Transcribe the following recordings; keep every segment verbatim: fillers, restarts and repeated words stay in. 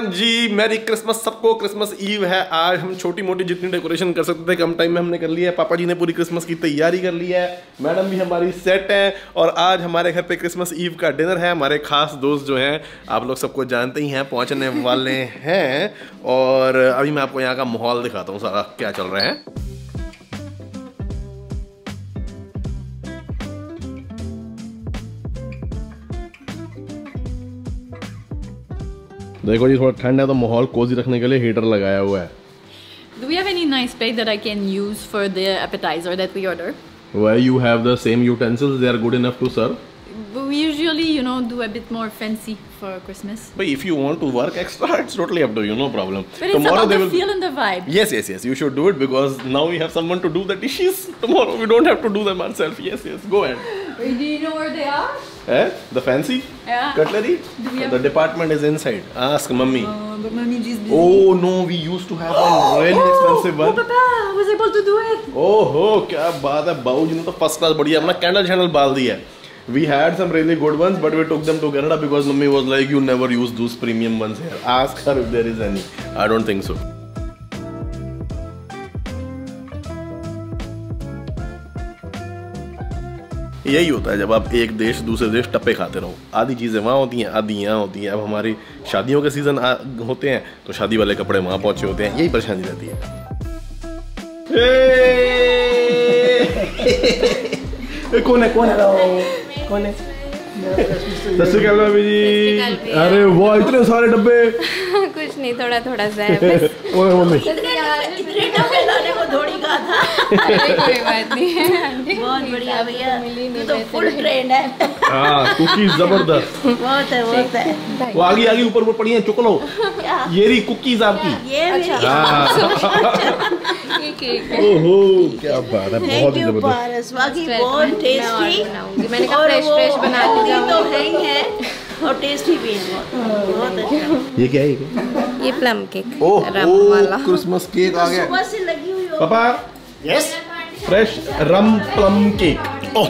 हाँ जी, मेरी क्रिसमस सबको। क्रिसमस ईव है आज। हम छोटी मोटी जितनी डेकोरेशन कर सकते थे कम टाइम में हमने कर लिया है। पापा जी ने पूरी क्रिसमस की तैयारी कर ली है, मैडम भी हमारी सेट है और आज हमारे घर पे क्रिसमस ईव का डिनर है। हमारे खास दोस्त जो हैं आप लोग सबको जानते ही हैं पहुँचने वाले हैं और अभी मैं आपको यहाँ का माहौल दिखाता हूँ सारा क्या चल रहा है। देखो जी, थोड़ा ठंड है तो माहौल कोजी रखने के लिए हीटर लगाया हुआ है। Do we have any nice plate that I can use for the appetizer that we order? Well, you have the same utensils; they are good enough to serve. But we usually, you know, do a bit more fancy for Christmas. But if you want to work extra, it's totally up to you, no problem. But it's tomorrow about they will the feel and the vibe. Yes, yes, yes. You should do it because now we have someone to do the dishes. Tomorrow we don't have to do them ourselves. Yes, yes. Go ahead. Wait, do you know where they are? Eh? The fancy? Yeah. Cutlery? The department is inside. Ask mummy. Oh, but mummy is busy. Oh no, we used to have a really expensive one. Oh, papa, I was able to do it. Oh, oh, क्या बात है बाबू जी ने तो first class बढ़िया अपना candle channel बाल दिया है। We had some really good ones, but we took them to Canada because mummy was like, you never use those premium ones here. Ask her if there is any. I don't think so. यही होता है जब आप एक देश दूसरे देश टप्पे खाते रहो, आधी चीज़ें वहाँ होती हैं आधी यहाँ होती हैं। अब हमारी शादियों के सीज़न होते हैं तो शादी वाले कपड़े वहाँ पहुँचे होते हैं, यही परेशानी रहती है। कौन है कौन है कौन है? सत श्री अकाल भाभी जी। अरे वाह, इतने सारे डब्बे। कुछ नहीं, थोड़ा थोड़ा सा है बस। कोई बात नहीं है, बहुत बढ़िया भैया, तू तो फुल ट्रेंड है। हाँ, कुकी जबरदस्त। बहुत है बहुत है। वो आगे आगे ऊपर ऊपर पड़ी है, चुकलो ये रही कुकीज आपकी। ओहो क्या बात है, बहुत जबरदस्त, बहुत टेस्टी। मैंने कहा फ्रेश फ्रेश बना के और टेस्टी भी है, बहुत अच्छा। ये क्या है? ये ये plum cake. Oh Christmas cake आ गया, सुबह से लगी हुई। पापा Yes, fresh rum plum cake. Oh.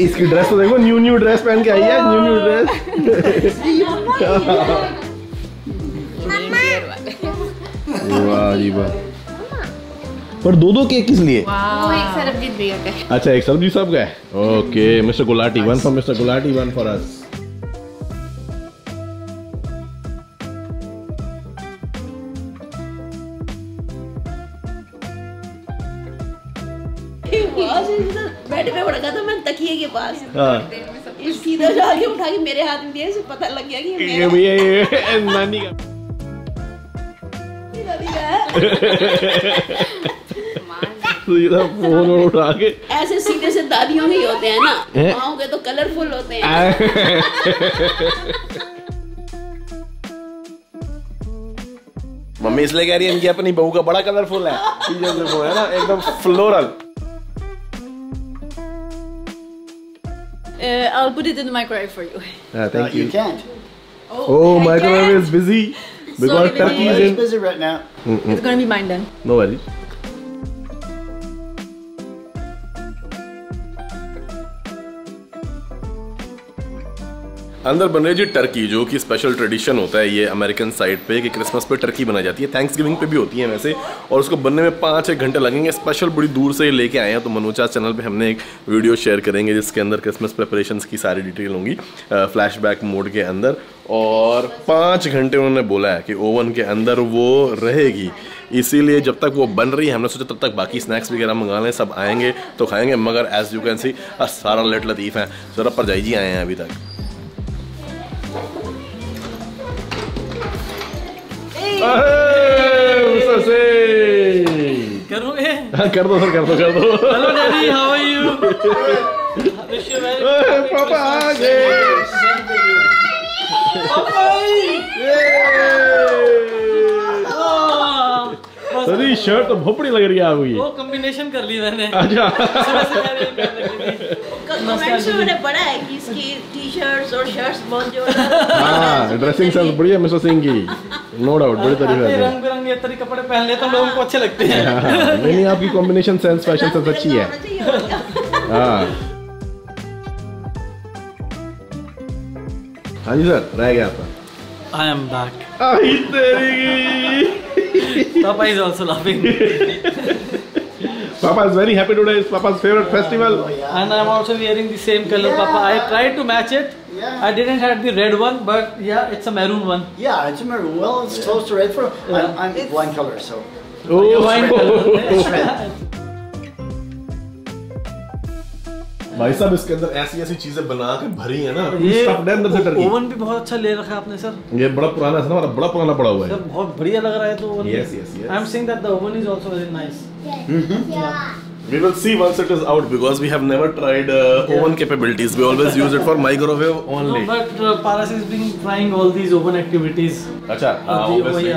इसकी ड्रेस तो देखो, न्यू न्यू ड्रेस पहन के आई है, न्यू न्यू ड्रेस। वाह जी वाह, पर दो दो केक किस लिए? वो एक सरबजीत भैया का है। अच्छा, एक सरबजीत साहब का है। Okay, mister Gulati, one for mister Gulati, one for us. Bed पे पड़ा था तो मैं तकिए के पास सीधा जाके उठा के मेरे हाथ में दिया, इसे पता लग गया कि ये भैया ये नानी का सीधा फोन उठा के ऐसे सीधे से दादियों में ही होते हैं ना, माओं के तो कलरफुल होते हैं। मम्मी इसलिए कह रही है इनकी अपनी बहू का बड़ा कलरफुल है, है ना, एकदम floral. Uh, I'll put it in the microwave for you. Yeah, thank uh, you. You can't. Oh, oh microwave is busy because Turkey is busy right now. Mm-mm. It's gonna be mine then. No worries. अंदर बन रही जी Turkey, जो कि special tradition होता है ये American side पे कि क्रिसमस पे टर्की बनाई जाती है। थैंक्सगिविंग पे भी होती है वैसे, और उसको बनने में पाँच छः घंटे लगेंगे। स्पेशल बड़ी दूर से लेके आए हैं, तो मनोचास चैनल पे हमने एक वीडियो शेयर करेंगे जिसके अंदर क्रिसमस प्रिपरेशंस की सारी डिटेल होंगी फ्लैशबैक मोड के अंदर। और पाँच घंटे उन्होंने बोला है कि ओवन के अंदर वो रहेगी, इसीलिए जब तक वो बन रही है हमने सोचा तब तक बाकी स्नैक्स वगैरह मंगा लें, सब आएंगे तो खाएंगे। मगर एज यू कैन सी सारा लेट लतीफ है, जरा पर जाइजी आए हैं अभी तक। करोगे? हाँ कर दो सर, कर दो कर दो। Hello daddy, how are you? पापा आ गए। सर शर्ट तो भोपड़ी लग रही है आपको, ये वो कॉम्बिनेशन कर ली मैंने। अच्छा, पढ़ा है कि इसकी टी शर्ट्स और शर्ट्स बहुत जो ड्रेसिंग सेंस बढ़िया मिस्टर सिंह की। नो डाउट बड़े तरीके से रंग बिरंगे तरह कपड़े पहन लेते हैं, लोगों को अच्छे लगते हैं। नहीं आपकी कॉम्बिनेशन सेंस फैशन सेंस अच्छी है। हाँ जी सर, रह गया आपका आई एम बैक। आई तेरी papa is also laughing. Papa is very happy today. It's Papa's favorite festival. And I'm also wearing the same color, yeah. Papa. I tried to match it. Yeah. I didn't have the red one, but yeah, it's a maroon one. Yeah, it's a maroon. Well, it's yeah. close to red for. Yeah. I'm, I'm it's... blind color, so. Oh, blind color. It's red. भाई साहब इसके अंदर ऐसी ऐसी चीजें बना के भरी है ना, ये अंदर से टर्की। ओवन भी बहुत अच्छा ले रखा है आपने सर। ये बड़ा पुराना है ना, हमारा बड़ा पुराना पड़ा हुआ है सर, बहुत बढ़िया लग रहा है तो oven. Yes yes yes I am saying that the oven is also very nice. Yeah we will see once it is out because we have never tried oven capabilities, we always use it for microwave only, but Paras is been trying all these oven activities. अच्छा obviously,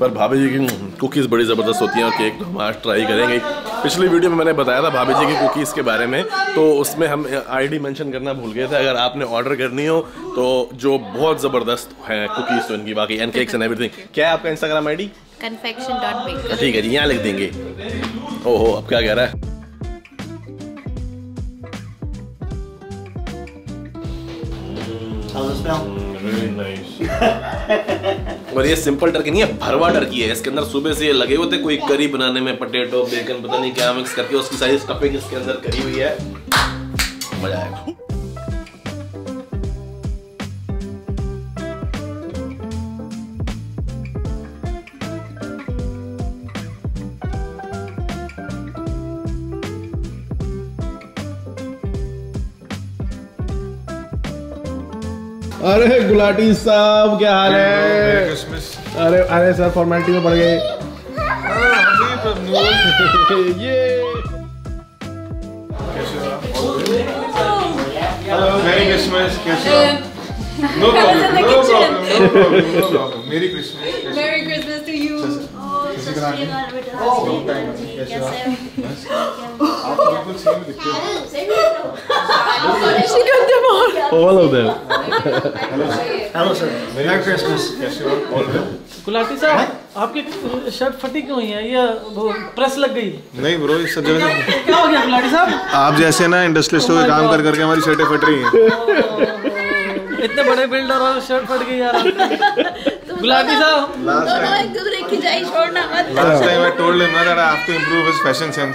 पर भाभी जी की cookies बड़ी जबरदस्त होती हैं और cake तो हम आज ट्राई करेंगे। पिछली वीडियो में मैंने बताया था भाभी जी की कुकीज़ के बारे में, तो उसमें हम आईडी मेंशन करना भूल गए थे। अगर आपने ऑर्डर करनी हो तो जो बहुत ज़बरदस्त हैं कुकीज़ तो इनकी, बाकी एंड केक्स एंड एवरीथिंग। क्या है आपका Instagram ID? Confection dot bake. ठीक है जी, यहाँ लिख देंगे। ओहो अब क्या कह रहा है। Very nice. और ये सिंपल टर्की नहीं है, भरवा टर्की है। इसके अंदर सुबह से ये लगे होते कोई करी बनाने में, पटेटो बेकन पता नहीं क्या मिक्स करके उसकी सारी स्टफिंग इसके अंदर करी हुई है। मजा आएगा। अरे गुलाटी साहब क्या हाल है? अरे अरे सर फॉर्मेलिटी में पड़ गए। ये हेलो मेरी क्रिसमस कैसे हो? No problem no problem merry Christmas merry Christmas to you. Gulati साहब आपकी शर्ट फटी क्यों हुई है? ये प्रेस लग गई? नहीं ब्रो, इस सब जगह क्या हो गया गुलाटी साहब? आप जैसे ना इंडस्ट्रियलिस्ट पे काम कर करके हमारी शर्टें फट रही हैं। इतने बड़े बिल्डर और शर्ट फट गई यार। गुलाटी साहब दोनों एक दूसरे की जाई छोड़ना मत। Last time I told him that I have to improve his fashion sense.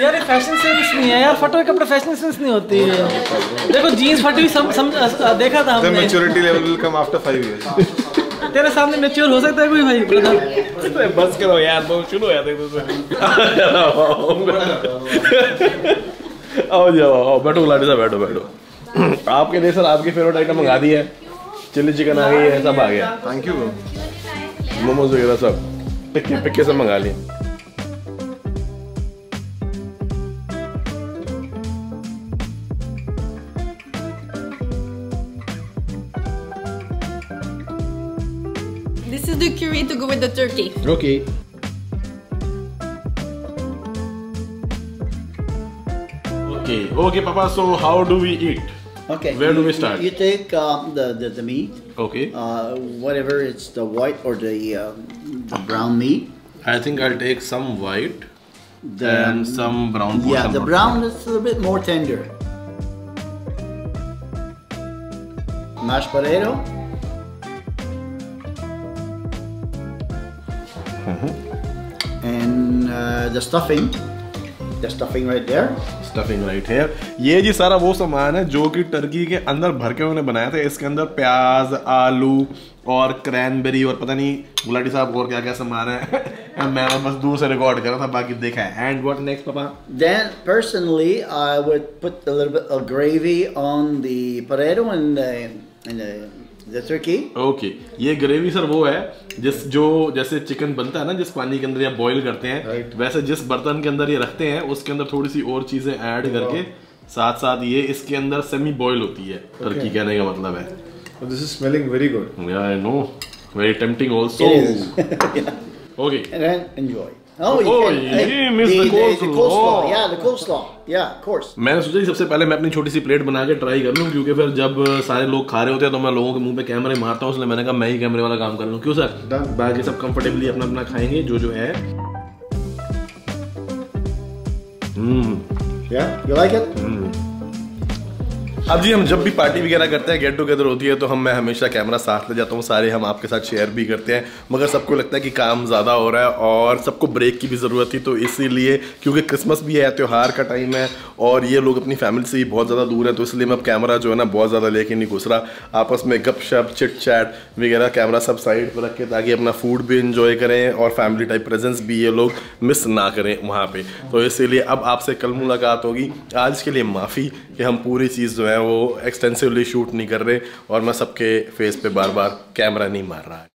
यार ये फैशन सेंस नहीं है यार, फटे कपड़े फैशन सेंस नहीं होती है। देखो जींस फटी हुई समझ देखा था हमने। Maturity level will come after five years. तेरे सामने मैच्योर हो सकता है कोई भाई? बता बस करो यार, बहुत शुरू हो जाते हैं। आओ जाओ आओ बैठो गुलाटी साहब, बैठो बैठो। आपके लिए सर आपकी फेवरेट आइटम मंगा दी है, चिली चिकन आ गई है, सब आ गया। Thank you. मोमोज वगैरह सब टिक्की पिक्के सब मंगा लिए। This is the curry to go with the turkey. Okay. Okay. Okay, Papa. So how do we eat? Okay. Where do we start? You take um, the, the the meat. Okay. Uh, whatever it's the white or the uh, the brown meat. I think I'll take some white, then and some brown. Yeah, some the brown is a little bit more tender. Mashed potato. Mm-hmm. And uh, the stuffing. The stuffing right there. Stuffing right here. ये जी सारा वो सामान है जो कि Turkey के अंदर भर के उन्होंने बनाया था। इसके अंदर प्याज, आलू और क्रैनबेरी और पता नहीं गुलाटी साहब और क्या क्या सामान है। मैं बस दूर से रिकॉर्ड कर रहा था, बाकी देखा है। And what next, Papa? Then personally, I would put a little bit of gravy on the potato and the and the the turkey. Okay. ये ग्रेवी सर वो है जिस जो जैसे चिकन बनता है ना, जिस पानी के अंदर ये बॉईल करते हैं right. वैसे जिस बर्तन के अंदर ये रखते हैं उसके अंदर थोड़ी सी और चीजें ऐड करके साथ साथ ये इसके अंदर सेमी बॉईल होती है okay. टर्की कहने का मतलब है। This is smelling very good. I know, very tempting also. Okay and enjoy. Oh, you oh can, ये मिस द कोल्स्लॉ, या द कोल्स्लॉ, या ऑफ कोर्स। मैंने सोचा कि सबसे पहले मैं अपनी छोटी सी प्लेट बना के ट्राई कर लूं, क्योंकि फिर जब सारे लोग खा रहे होते हैं तो मैं लोगों के मुंह पे कैमरे मारता हूं, इसलिए मैंने कहा मैं ही कैमरे वाला काम कर लूं। क्यों सर? बाकी सब कंफर्टेबली अपना अपना खाएंगे जो जो है। हम्म, या यू लाइक इट? अब जी हम जब भी पार्टी वगैरह करते हैं, गेट टुगेदर होती है, तो हम मैं हमेशा कैमरा साथ ले जाता हूँ, सारे हम आपके साथ शेयर भी करते हैं, मगर सबको लगता है कि काम ज़्यादा हो रहा है और सबको ब्रेक की भी ज़रूरत थी, तो इसीलिए क्योंकि क्रिसमस भी है, त्यौहार का टाइम है और ये लोग अपनी फैमिली से ही बहुत ज़्यादा दूर है, तो इसलिए मैं अब कैमरा जो है ना बहुत ज़्यादा लेके नहीं घुस रहा। आपस में गपशप चिट चैट वगैरह कैमरा सब साइड पर रख के, ताकि अपना फूड भी इंजॉय करें और फैमिली टाइप प्रेजेंस भी ये लोग मिस ना करें वहाँ पर। तो इसीलिए अब आपसे कल मुलाकात होगी। आज के लिए माफ़ी कि हम पूरी चीज़ जो है वो एक्सटेंसिवली शूट नहीं कर रहे और मैं सबके फेस पे बार बार कैमरा नहीं मार रहा है।